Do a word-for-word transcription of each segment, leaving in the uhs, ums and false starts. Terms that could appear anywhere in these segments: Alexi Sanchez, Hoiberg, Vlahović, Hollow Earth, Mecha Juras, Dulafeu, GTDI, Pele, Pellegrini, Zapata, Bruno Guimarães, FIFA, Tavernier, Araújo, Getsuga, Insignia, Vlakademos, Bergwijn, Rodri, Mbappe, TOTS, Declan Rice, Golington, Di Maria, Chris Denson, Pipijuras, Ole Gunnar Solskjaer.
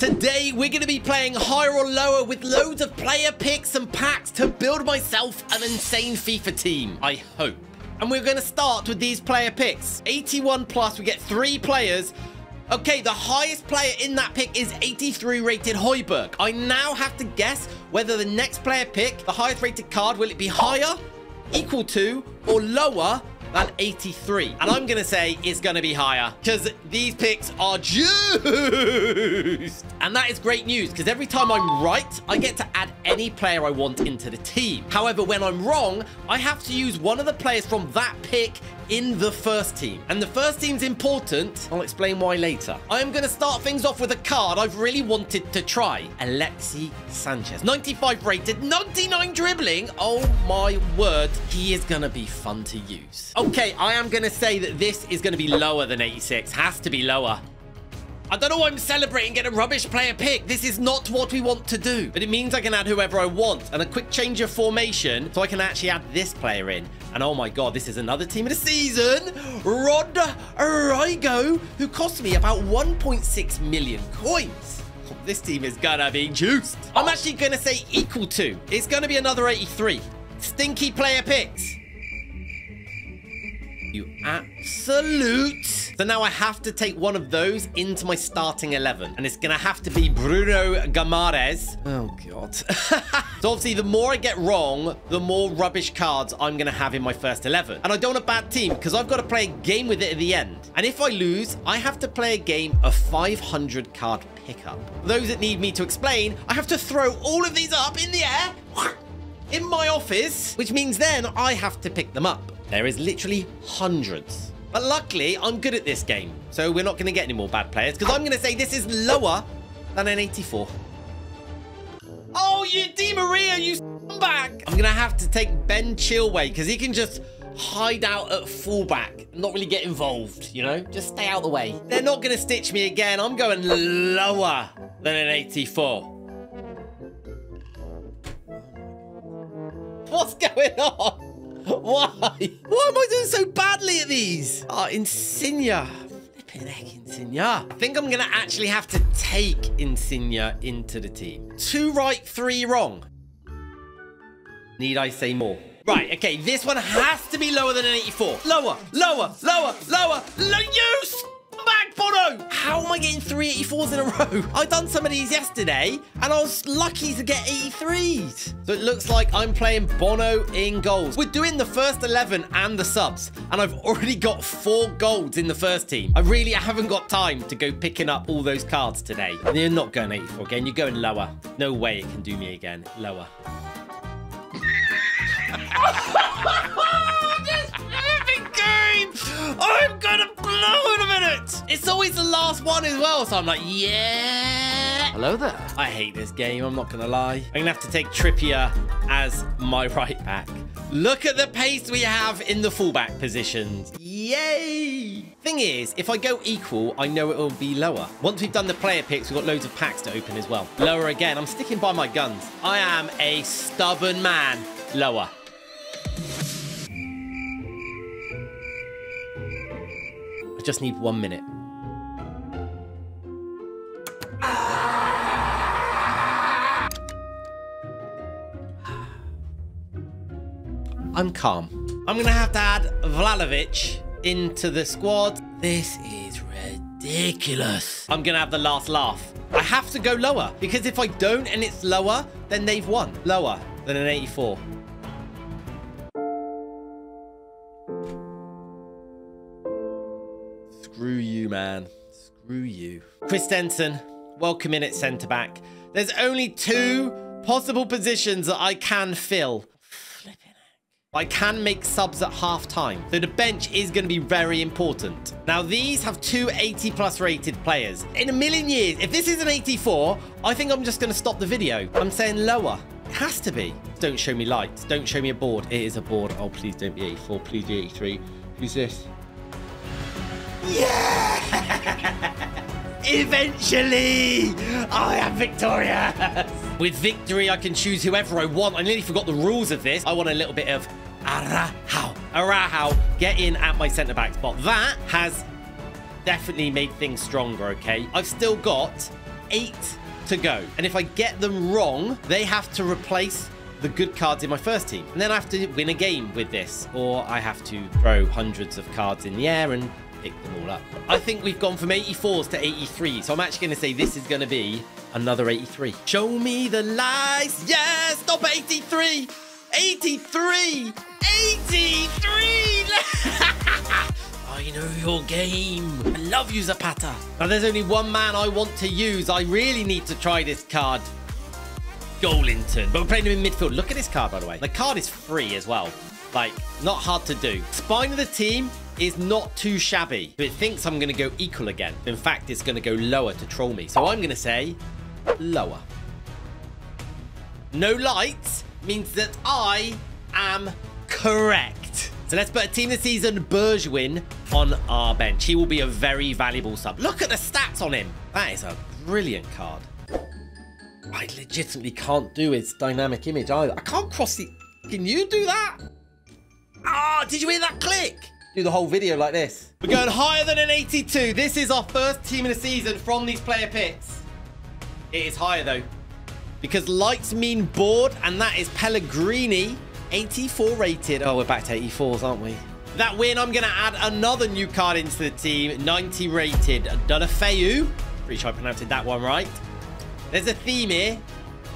Today we're going to be playing higher or lower with loads of player picks and packs to build myself an insane FIFA team, I hope. And we're going to start with these player picks. eighty-one plus, we get three players. Okay, the highest player in that pick is eighty-three rated Hoiberg. I now have to guess whether the next player pick, the highest rated card, will it be higher, equal to, or lower than eighty-three. And I'm going to say it's going to be higher because these picks are juiced. And that is great news because every time I'm right, I get to add any player I want into the team. However, when I'm wrong, I have to use one of the players from that pick in the first team. And the first team's important. I'll explain why later. I'm going to start things off with a card I've really wanted to try. Alexi Sanchez. ninety-five rated, ninety-nine dribbling. Oh my word. He is going to be fun to use. Okay, I am going to say that this is going to be lower than eighty-six. Has to be lower. I don't know why I'm celebrating getting a rubbish player pick. This is not what we want to do. But it means I can add whoever I want. And a quick change of formation so I can actually add this player in. And oh my God, this is another team of the season. Rodrigo, who cost me about one point six million coins. Oh, this team is going to be juiced. I'm actually going to say equal to. It's going to be another eighty-three. Stinky player picks. You absolute. So now I have to take one of those into my starting eleven. And it's going to have to be Bruno Guimarães. Oh, God. So obviously, the more I get wrong, the more rubbish cards I'm going to have in my first eleven. And I don't want a bad team because I've got to play a game with it at the end. And if I lose, I have to play a game of five hundred card pickup. For those that need me to explain, I have to throw all of these up in the air in my office, which means then I have to pick them up. There is literally hundreds. But luckily, I'm good at this game. So we're not going to get any more bad players because I'm going to say this is lower than an eighty-four. Oh, you Di Maria, you scumbag. I'm going to have to take Ben Chilwell because he can just hide out at fullback. Not really get involved, you know? Just stay out of the way. They're not going to stitch me again. I'm going lower than an eighty-four. What's going on? Why? Why am I doing so badly at these? Oh, Insignia. Flipping heck, Insignia. I think I'm going to actually have to take Insignia into the team. Two right, three wrong. Need I say more? Right, okay, this one has to be lower than an eighty-four. Lower, lower, lower, lower. Lo you scumbag, Bono! How am I getting three eighty-fours in a row? I done some of these yesterday, and I was lucky to get eighty-threes. So it looks like I'm playing Bono in goals. We're doing the first eleven and the subs, and I've already got four golds in the first team. I really haven't got time to go picking up all those cards today. And you're not going eighty-four again. You're going lower. No way it can do me again. Lower. I'm gonna blow in a minute. It's always the last one as well, so I'm like, yeah. Hello there. I hate this game, I'm not gonna lie. I'm gonna have to take Trippier as my right back. Look at the pace we have in the fullback positions. Yay. Thing is, if I go equal, I know it will be lower. Once we've done the player picks, we've got loads of packs to open as well. Lower again. I'm sticking by my guns. I am a stubborn man. Lower. I just need one minute. I'm calm. I'm going to have to add Vlahović into the squad. This is ridiculous. I'm going to have the last laugh. I have to go lower because if I don't and it's lower, then they've won. Lower than an eighty-four. Screw you, man. Screw you. Chris Denson, welcome in at centre-back. There's only two possible positions that I can fill. Flipping heck. I can make subs at half-time. So the bench is going to be very important. Now, these have two eighty-plus rated players. In a million years, if this is an eighty-four, I think I'm just going to stop the video. I'm saying lower. It has to be. Don't show me lights. Don't show me a board. It is a board. Oh, please don't be eighty-four. Please be eighty-three. Who's this? Yeah! Eventually, I am victorious. With victory, I can choose whoever I want. I nearly forgot the rules of this. I want a little bit of Araújo. Araújo, get in at my centre-back spot. That has definitely made things stronger, okay? I've still got eight to go. And if I get them wrong, they have to replace the good cards in my first team. And then I have to win a game with this, or I have to throw hundreds of cards in the air and pick them all up. I think we've gone from eighty-fours to eighty-three, so I'm actually going to say this is going to be another eighty-three. Show me the lies. Yes, stop at eighty-three. eighty-three. eighty-three. I know your game. I love you, Zapata. Now, there's only one man I want to use. I really need to try this card. Golington. But we're playing him in midfield. Look at this card, by the way. The card is free as well. Like, not hard to do. Spine of the team is not too shabby. But it thinks I'm going to go equal again. In fact, it's going to go lower to troll me. So I'm going to say lower. No lights means that I am correct. So let's put a team this season, Bergwijn, on our bench. He will be a very valuable sub. Look at the stats on him. That is a brilliant card. I legitimately can't do his dynamic image either. I can't cross the... Can you do that? Ah, did you hear that click? Do the whole video like this. We're going higher than an eighty-two. This is our first team in the season from these player pits. It is higher, though, because lights mean board, and that is Pellegrini. eighty-four rated. Oh, we're back to eighty-fours, aren't we? That win, I'm going to add another new card into the team. ninety rated. Dulafeu. Pretty sure I pronounced that one right. There's a theme here.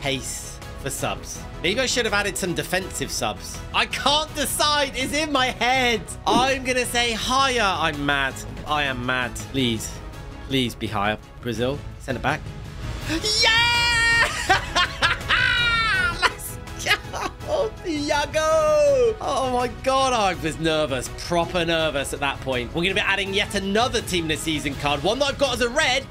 Pace for subs. Maybe I should have added some defensive subs. I can't decide. It's in my head. I'm going to say higher. I'm mad. I am mad. Please. Please be higher. Brazil. Send it back. Yeah! Let's go. Tiago. Oh, my God. I was nervous. Proper nervous at that point. We're going to be adding yet another team this season card. One that I've got as a red.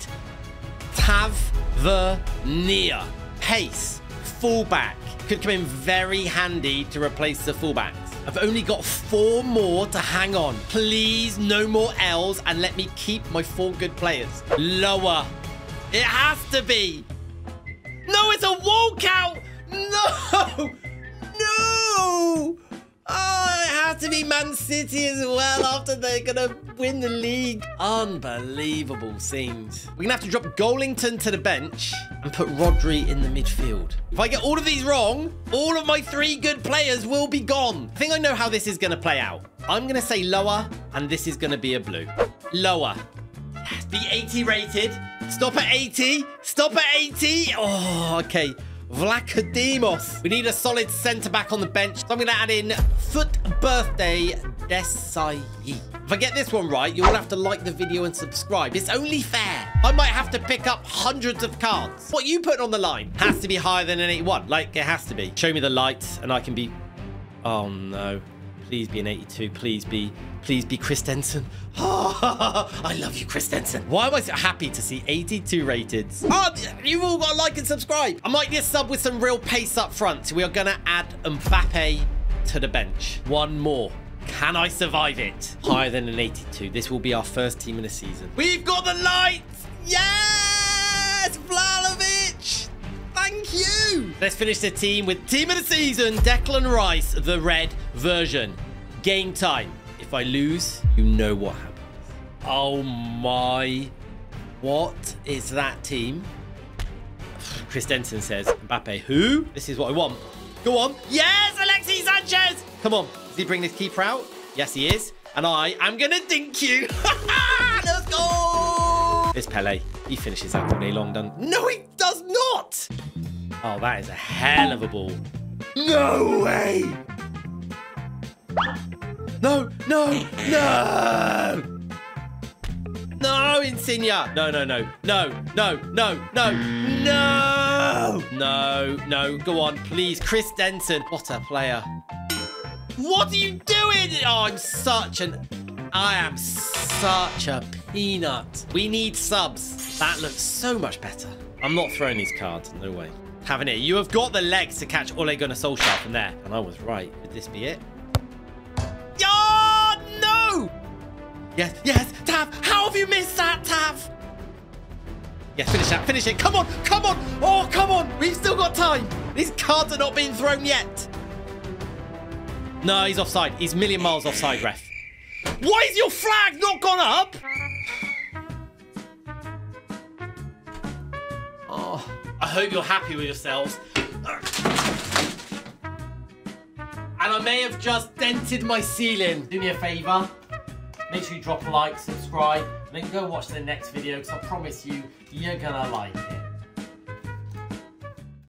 Tavernier. Pace. Fullback. Could come in very handy to replace the fullbacks. I've only got four more to hang on. Please, no more L's and let me keep my four good players. Lower. It has to be. No, it's a walkout. No. No. Oh, it has to be Man City as well after they're going to win the league. Unbelievable scenes. We're going to have to drop Golington to the bench and put Rodri in the midfield. If I get all of these wrong, all of my three good players will be gone. I think I know how this is going to play out. I'm going to say lower, and this is going to be a blue. Lower. Yes, be eighty rated. Stop at eighty. Stop at eighty. Oh, okay. Vlakademos. We need a solid centre-back on the bench. So I'm going to add in Foot Birthday Desai. If I get this one right, you'll have to like the video and subscribe. It's only fair. I might have to pick up hundreds of cards. What you put on the line has to be higher than an eighty-one. Like, it has to be. Show me the lights and I can be... Oh, no. Please be an eighty-two. Please be... Please be Chris Denson. I love you, Chris Denson. Why am I so happy to see eighty-two rated? Oh, you've all got to like and subscribe. I might just sub with some real pace up front. We are going to add Mbappe to the bench. One more. Can I survive it? Higher than an eighty-two. This will be our first team in the season. We've got the lights. Yes, Vlahović. Thank you. Let's finish the team with team of the season. Declan Rice, the red version. Game time. If I lose, you know what happens. Oh my. What is that team? Chris Denson says, Mbappe, who? This is what I want. Go on. Yes, Alexi Sanchez. Come on. Does he bring this keeper out? Yes, he is. And I am going to dink you. Let's go. It's Pele. He finishes that probably long done. No, he does not. Oh, that is a hell of a ball. No way. No, no, no! No, Insignia! No, no, no, no, no, no, no, no! No, no, go on, please. Chris Denson, what a player. What are you doing? Oh, I'm such an... I am such a peanut. We need subs. That looks so much better. I'm not throwing these cards, no way. Tavernier, you have got the legs to catch Ole Gunnar Solskjaer from there. And I was right. Would this be it? Yes, yes, Tav, how have you missed that, Tav? Yes, finish that, finish it. Come on, come on. Oh, come on. We've still got time. These cards are not being thrown yet. No, he's offside. He's a million miles offside, ref. Why is your flag not gone up? Oh, I hope you're happy with yourselves. And I may have just dented my ceiling. Do me a favour. Make sure you drop a like, subscribe, and then go watch the next video because I promise you, you're gonna like it.